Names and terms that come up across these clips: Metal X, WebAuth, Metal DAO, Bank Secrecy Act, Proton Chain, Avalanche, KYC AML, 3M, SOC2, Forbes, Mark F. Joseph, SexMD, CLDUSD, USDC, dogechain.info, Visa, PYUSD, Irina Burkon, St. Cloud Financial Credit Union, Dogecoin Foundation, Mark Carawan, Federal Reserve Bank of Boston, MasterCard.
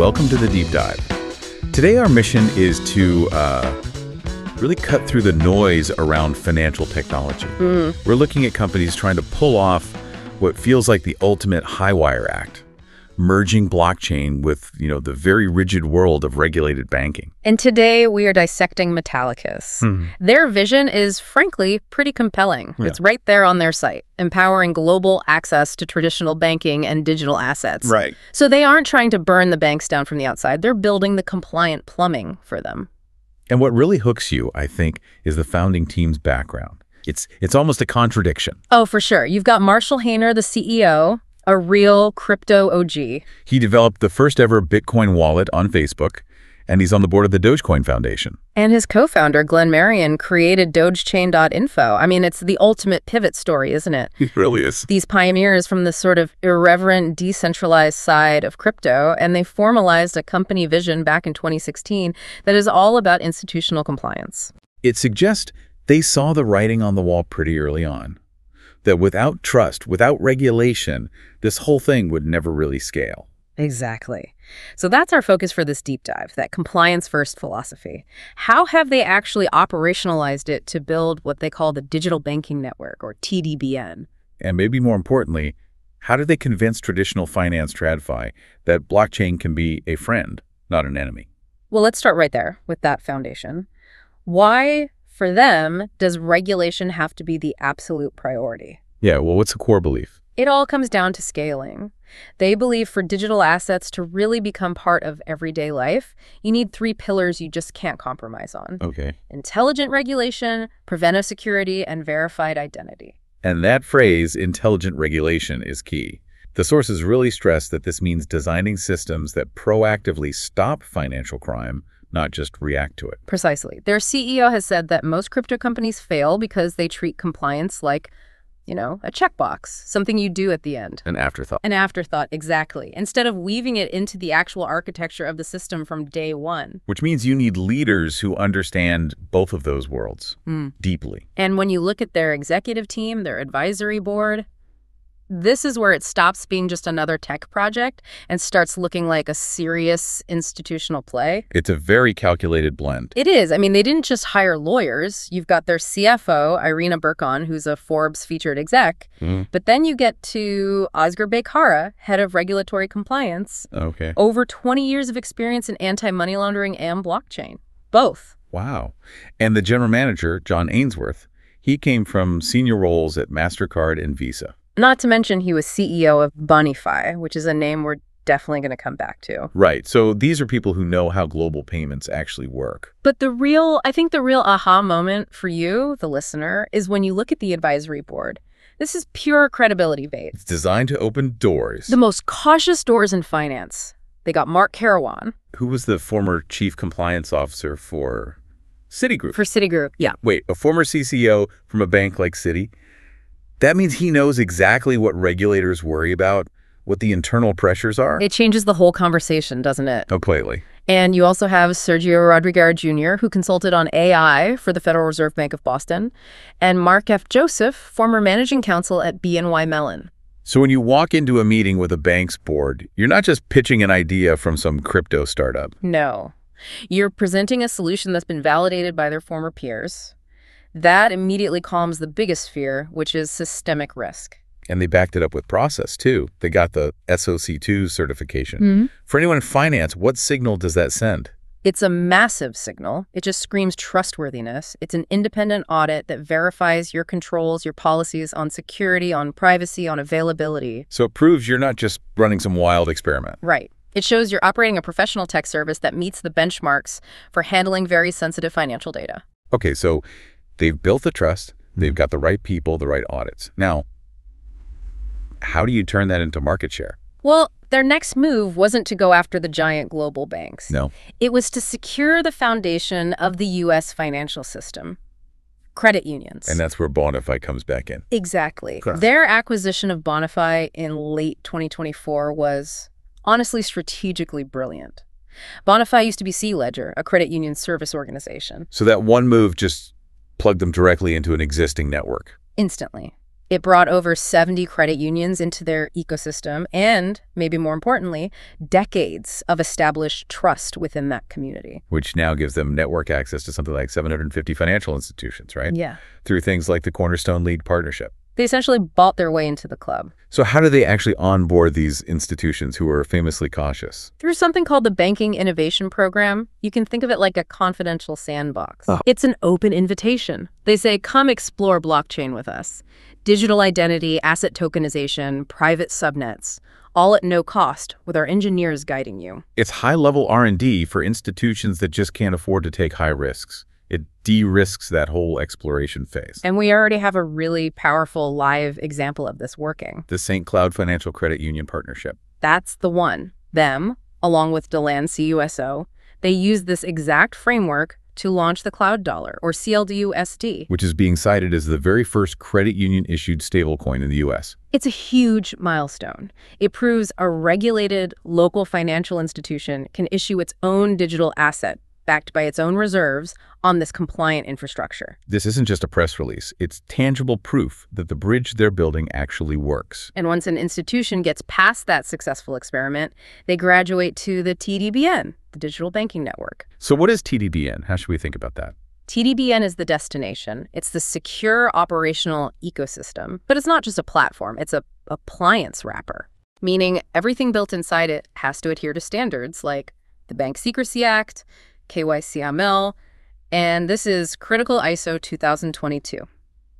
welcome to the Deep Dive. Today our mission is to really cut through the noise around financial technology. We're looking at companies trying to pull off what feels like the ultimate high-wire act, merging blockchain with, the very rigid world of regulated banking. And today we are dissecting Metallicus. Their vision is, frankly, pretty compelling. Yeah. It's right there on their site, empowering global access to traditional banking and digital assets. Right. So they aren't trying to burn the banks down from the outside. They're building the compliant plumbing for them. And what really hooks you, I think, is the founding team's background. It's almost a contradiction. Oh, for sure. You've got Marshall Hayner, the CEO, a real crypto OG. He developed the first ever Bitcoin wallet on Facebook, and he's on the board of the Dogecoin Foundation. And his co-founder, Glenn Marion, created dogechain.info. I mean, it's the ultimate pivot story, isn't it? It really is. These pioneers from the sort of irreverent, decentralized side of crypto, and they formalized a company vision back in 2016 that is all about institutional compliance. It suggests they saw the writing on the wall pretty early on, that without trust, without regulation, this whole thing would never really scale. Exactly. So that's our focus for this deep dive, that compliance-first philosophy. How have they actually operationalized it to build what they call the Digital Banking Network, or TDBN? And maybe more importantly, how do they convince traditional finance TradFi that blockchain can be a friend, not an enemy? Well, let's start right there with that foundation. Why, for them, does regulation have to be the absolute priority? Yeah, well, what's the core belief? It all comes down to scaling. They believe for digital assets to really become part of everyday life, you need three pillars you just can't compromise on. Okay. Intelligent regulation, preventive security, and verified identity. And that phrase, intelligent regulation, is key. The sources really stress that this means designing systems that proactively stop financial crime, not just react to it. Precisely. Their CEO has said that most crypto companies fail because they treat compliance like, a checkbox, something you do at the end. An afterthought. An afterthought, exactly. Instead of weaving it into the actual architecture of the system from day one. Which means you need leaders who understand both of those worlds deeply. And when you look at their executive team, their advisory board, this is where it stops being just another tech project and starts looking like a serious institutional play. It's a very calculated blend. It is. I mean, they didn't just hire lawyers. You've got their CFO, Irina Burkon, who's a Forbes featured exec. But then you get to Osgar Beekhara, head of regulatory compliance. Okay. Over 20 years of experience in anti-money laundering and blockchain. Both. Wow. And the general manager, John Ainsworth, he came from senior roles at MasterCard and Visa. Not to mention he was CEO of Bonify, which is a name we're definitely going to come back to. Right. So these are people who know how global payments actually work. But I think the real aha moment for you, the listener, is when you look at the advisory board. This is pure credibility bait. It's designed to open doors. The most cautious doors in finance. They got Mark Carawan, who was the former chief compliance officer for Citigroup. For Citigroup, yeah. Wait, a former CCO from a bank like Citi? That means he knows exactly what regulators worry about, what the internal pressures are. It changes the whole conversation, doesn't it? Completely. And you also have Sergio Rodriguez Jr., who consulted on AI for the Federal Reserve Bank of Boston, and Mark F. Joseph, former managing counsel at BNY Mellon. So when you walk into a meeting with a bank's board, you're not just pitching an idea from some crypto startup. No. You're presenting a solution that's been validated by their former peers. That immediately calms the biggest fear, which is systemic risk. And they backed it up with process, too. They got the SOC2 certification. For anyone in finance, what signal does that send? It's a massive signal. It just screams trustworthiness. It's an independent audit that verifies your controls, your policies on security, on privacy, on availability. So it proves you're not just running some wild experiment. Right. It shows you're operating a professional tech service that meets the benchmarks for handling very sensitive financial data. Okay, so they've built the trust, they've got the right people, the right audits. Now, how do you turn that into market share? Well, their next move wasn't to go after the giant global banks. No. It was to secure the foundation of the U.S. financial system, credit unions. And that's where Bonify comes back in. Exactly. Correct. Their acquisition of Bonify in late 2024 was honestly strategically brilliant. Bonify used to be C-Ledger, a credit union service organization. So that one move just plugged them directly into an existing network. Instantly. It brought over 70 credit unions into their ecosystem and, maybe more importantly, decades of established trust within that community. Which now gives them network access to something like 750 financial institutions, right? Yeah. Through things like the Cornerstone League Partnership. They essentially bought their way into the club. So how do they actually onboard these institutions who are famously cautious? Through something called the Banking Innovation Program. You can think of it like a confidential sandbox. Oh. It's an open invitation. They say, come explore blockchain with us. Digital identity, asset tokenization, private subnets, all at no cost, with our engineers guiding you. It's high-level R&D for institutions that just can't afford to take high risks. It de-risks that whole exploration phase. And we already have a really powerful live example of this working. The St. Cloud Financial Credit Union Partnership. That's the one. Them, along with Deland CUSO, they use this exact framework to launch the Cloud Dollar, or CLDUSD. Which is being cited as the very first credit union-issued stablecoin in the U.S. It's a huge milestone. It proves a regulated local financial institution can issue its own digital asset, backed by its own reserves, on this compliant infrastructure. This isn't just a press release. It's tangible proof that the bridge they're building actually works. And once an institution gets past that successful experiment, they graduate to the TDBN, the Digital Banking Network. So what is TDBN? How should we think about that? TDBN is the destination. It's the secure operational ecosystem. But it's not just a platform. It's an appliance wrapper, meaning everything built inside it has to adhere to standards like the Bank Secrecy Act, KYC AML, and this is critical ISO 2022.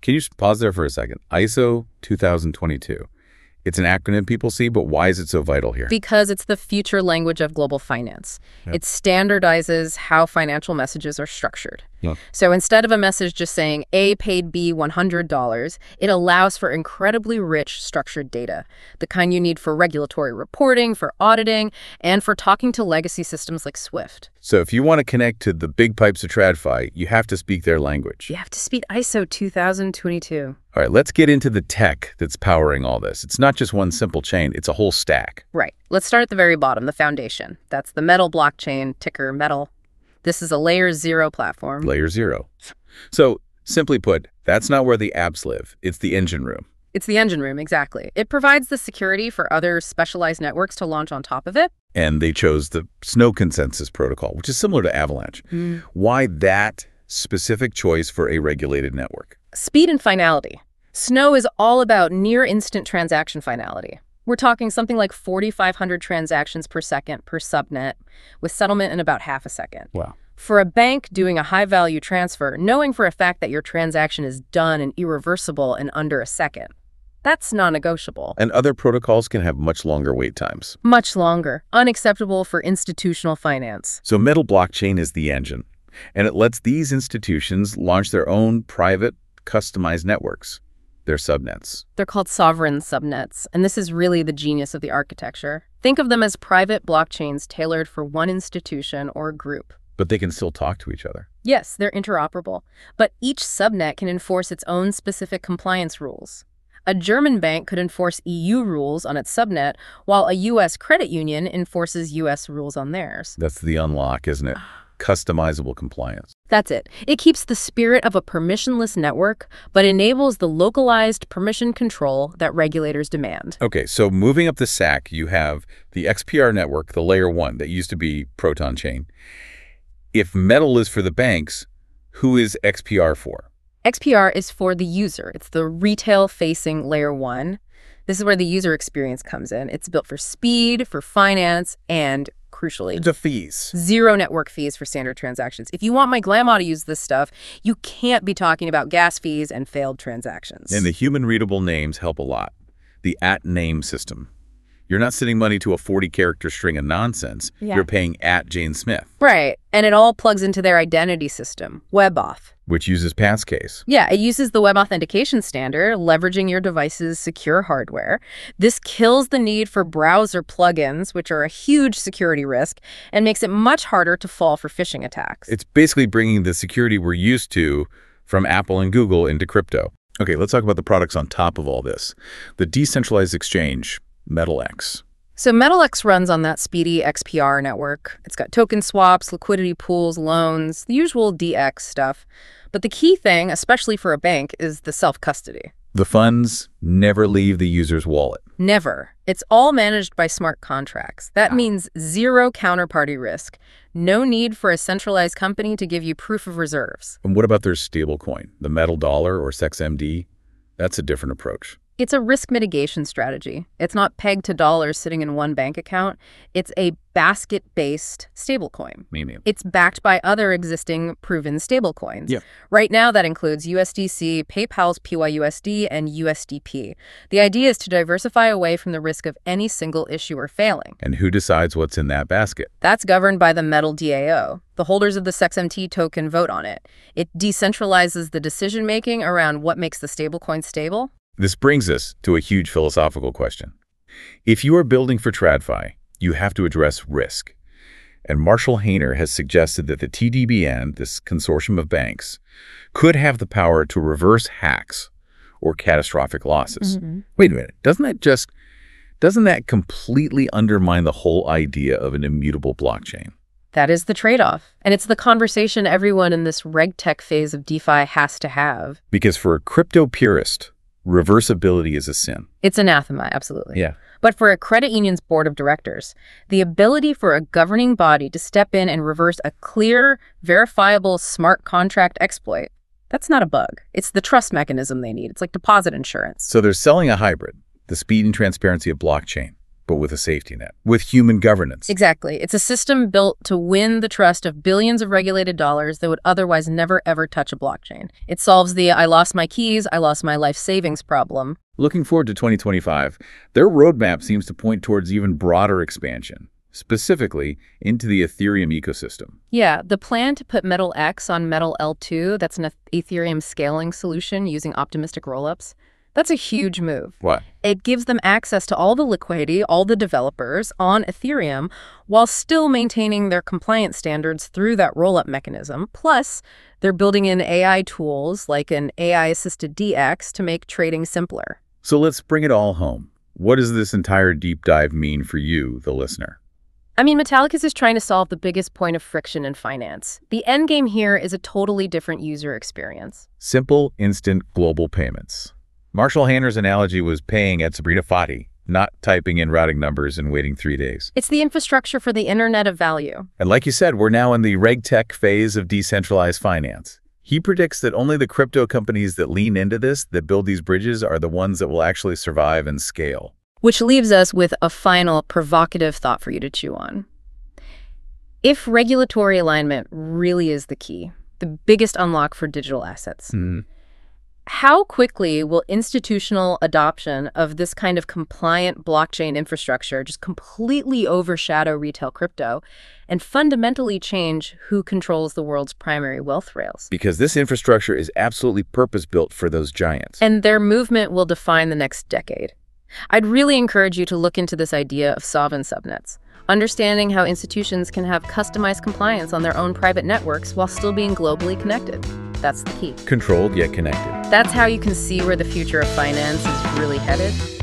Can you just pause there for a second? ISO 2022. It's an acronym people see, but why is it so vital here? Because it's the future language of global finance. Yep. It standardizes how financial messages are structured. Yep. So instead of a message just saying A paid B $100, it allows for incredibly rich structured data, the kind you need for regulatory reporting, for auditing, and for talking to legacy systems like Swift. So if you want to connect to the big pipes of TradFi, you have to speak their language. You have to speak ISO 2022. All right, let's get into the tech that's powering all this. It's not just one simple chain, it's a whole stack. Right. Let's start at the very bottom, the foundation. That's the Metal Blockchain, ticker Metal. This is a layer 0 platform. Layer 0. So simply put, that's not where the apps live. It's the engine room. It's the engine room, exactly. It provides the security for other specialized networks to launch on top of it. And they chose the Snow Consensus Protocol, which is similar to Avalanche. Mm. Why that specific choice for a regulated network? Speed and finality. Snow is all about near-instant transaction finality. We're talking something like 4,500 transactions per second per subnet, with settlement in about half a second. Wow. For a bank doing a high-value transfer, knowing for a fact that your transaction is done and irreversible in under a second, that's non-negotiable. And other protocols can have much longer wait times. Much longer. Unacceptable for institutional finance. So Metal Blockchain is the engine, and it lets these institutions launch their own private, customized networks, their subnets. They're called sovereign subnets, and this is really the genius of the architecture. Think of them as private blockchains tailored for one institution or group. But they can still talk to each other. Yes, they're interoperable. But each subnet can enforce its own specific compliance rules. A German bank could enforce EU rules on its subnet, while a U.S. credit union enforces U.S. rules on theirs. That's the unlock, isn't it? Customizable compliance. That's it. It keeps the spirit of a permissionless network, but enables the localized permission control that regulators demand. Okay, so moving up the stack, you have the XPR network, the layer 1 that used to be Proton Chain. If Metal is for the banks, who is XPR for? XPR is for the user. It's the retail-facing layer 1. This is where the user experience comes in. It's built for speed, for finance, and crucially, the fees. Zero network fees for standard transactions. If you want my grandma to use this stuff, you can't be talking about gas fees and failed transactions. And the human-readable names help a lot. The at-name system. You're not sending money to a 40-character string of nonsense. Yeah. You're paying at Jane Smith. Right. And it all plugs into their identity system, WebAuth. Which uses Passcase. Yeah, it uses the web authentication standard, leveraging your device's secure hardware. This kills the need for browser plugins, which are a huge security risk, and makes it much harder to fall for phishing attacks. It's basically bringing the security we're used to from Apple and Google into crypto. Okay, let's talk about the products on top of all this. The decentralized exchange, Metal X. So Metal X runs on that speedy XPR network. It's got token swaps, liquidity pools, loans, the usual DX stuff. But the key thing, especially for a bank, is the self-custody. The funds never leave the user's wallet. Never. It's all managed by smart contracts. That means zero counterparty risk. No need for a centralized company to give you proof of reserves. And what about their stablecoin, the metal dollar or SexMD? That's a different approach. It's a risk mitigation strategy. It's not pegged to dollars sitting in one bank account. It's a basket-based stablecoin. It's backed by other existing proven stablecoins. Right now, that includes USDC, PayPal's PYUSD, and USDP. The idea is to diversify away from the risk of any single issuer failing. And who decides what's in that basket? That's governed by the Metal DAO. The holders of the SexMT token vote on it. It decentralizes the decision-making around what makes the stablecoin stable. This brings us to a huge philosophical question. If you are building for TradFi, you have to address risk. And Marshall Hayner has suggested that the TDBN, this consortium of banks, could have the power to reverse hacks or catastrophic losses. Wait a minute, doesn't that completely undermine the whole idea of an immutable blockchain? That is the trade-off. And it's the conversation everyone in this RegTech phase of DeFi has to have. Because for a crypto purist, reversibility is a sin. It's anathema, absolutely. But for a credit union's board of directors, the ability for a governing body to step in and reverse a clear, verifiable smart contract exploit, that's not a bug. It's the trust mechanism they need. It's like deposit insurance. So they're selling a hybrid, the speed and transparency of blockchain, but with a safety net, with human governance. Exactly. It's a system built to win the trust of billions of regulated dollars that would otherwise never, ever touch a blockchain. It solves the I lost my keys, I lost my life savings problem. Looking forward to 2025, their roadmap seems to point towards even broader expansion, specifically into the Ethereum ecosystem. The plan to put Metal X on Metal L2, that's an Ethereum scaling solution using optimistic rollups. That's a huge move. It gives them access to all the liquidity, all the developers on Ethereum, while still maintaining their compliance standards through that rollup mechanism. Plus, they're building in AI tools like an AI-assisted DX to make trading simpler. So let's bring it all home. What does this entire deep dive mean for you, the listener? I mean, Metallicus is trying to solve the biggest point of friction in finance. The end game here is a totally different user experience. Simple, instant, global payments. Marshall Hayner's analogy was paying at Sabrina Fati, not typing in routing numbers and waiting 3 days. It's the infrastructure for the Internet of Value. And like you said, we're now in the RegTech phase of decentralized finance. He predicts that only the crypto companies that lean into this, that build these bridges, are the ones that will actually survive and scale. Which leaves us with a final provocative thought for you to chew on. If regulatory alignment really is the key, the biggest unlock for digital assets, how quickly will institutional adoption of this kind of compliant blockchain infrastructure just completely overshadow retail crypto and fundamentally change who controls the world's primary wealth rails? Because this infrastructure is absolutely purpose-built for those giants. And their movement will define the next decade. I'd really encourage you to look into this idea of sovereign subnets, understanding how institutions can have customized compliance on their own private networks while still being globally connected. That's the key. Controlled yet connected. That's how you can see where the future of finance is really headed.